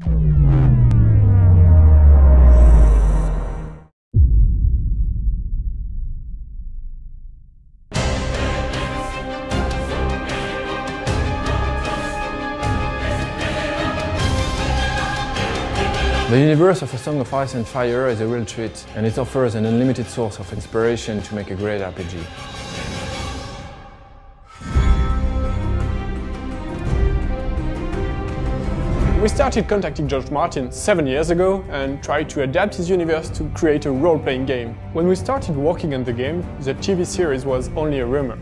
The universe of A Song of Ice and Fire is a real treat, and it offers an unlimited source of inspiration to make a great RPG. We started contacting George Martin 7 years ago and tried to adapt his universe to create a role-playing game. When we started working on the game, the TV series was only a rumor.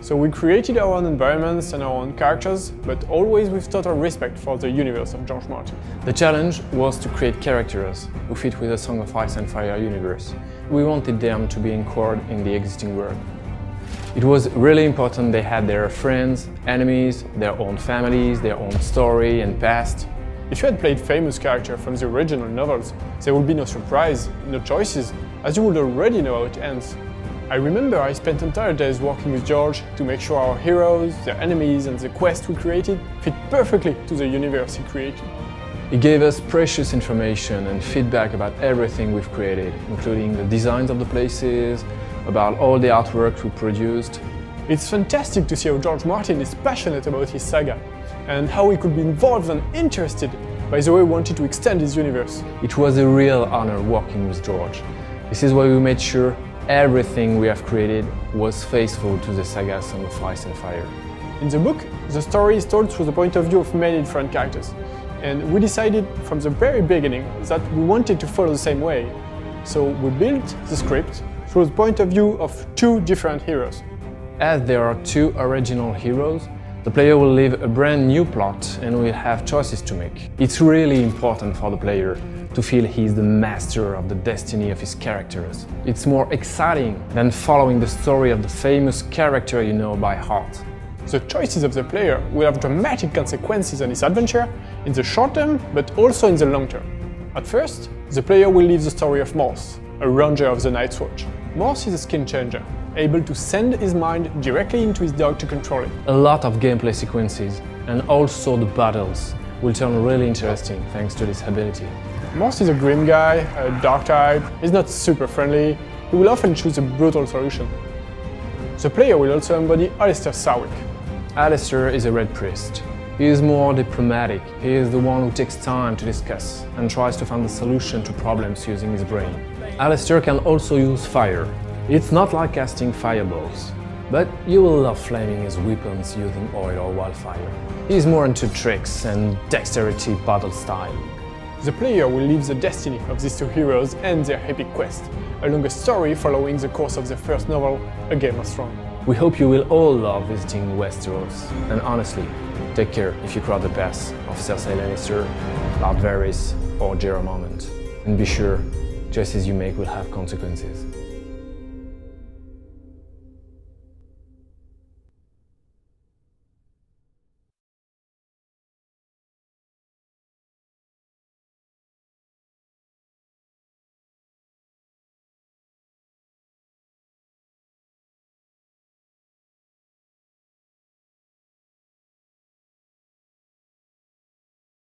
So we created our own environments and our own characters, but always with total respect for the universe of George Martin. The challenge was to create characters who fit with the Song of Ice and Fire universe. We wanted them to be anchored in the existing world. It was really important they had their friends, enemies, their own families, their own story and past. If you had played famous characters from the original novels, there would be no surprise, no choices, as you would already know how it ends. I remember I spent entire days working with George to make sure our heroes, their enemies and the quest we created fit perfectly to the universe he created. He gave us precious information and feedback about everything we've created, including the designs of the places, about all the artwork we produced. It's fantastic to see how George Martin is passionate about his saga and how he could be involved and interested by the way he wanted to extend his universe. It was a real honor working with George. This is why we made sure everything we have created was faithful to the saga Song of Ice and Fire. In the book, the story is told through the point of view of many different characters, and we decided from the very beginning that we wanted to follow the same way. So we built the script through the point of view of two different heroes. As there are two original heroes, the player will live a brand new plot and will have choices to make. It's really important for the player to feel he is the master of the destiny of his characters. It's more exciting than following the story of the famous character you know by heart. The choices of the player will have dramatic consequences on his adventure in the short term, but also in the long term. At first, the player will live the story of Mors, a ranger of the Night's Watch. Mors is a skin changer, able to send his mind directly into his dog to control it. A lot of gameplay sequences, and also the battles, will turn really interesting thanks to this ability. Mors is a grim guy, a dark type, he's not super friendly, he will often choose a brutal solution. The player will also embody Alester Sarwick. Alester is a Red Priest. He is more diplomatic, he is the one who takes time to discuss and tries to find a solution to problems using his brain. Alester can also use fire. It's not like casting fireballs, but you will love flaming his weapons using oil or wildfire. He's more into tricks and dexterity battle style. The player will live the destiny of these two heroes and their epic quest, along a story following the course of their first novel, A Game of Thrones. We hope you will all love visiting Westeros, and honestly, take care if you cross the paths of Cersei Lannister, Lord Varys or Jorah Mormont. And be sure, choices you make will have consequences.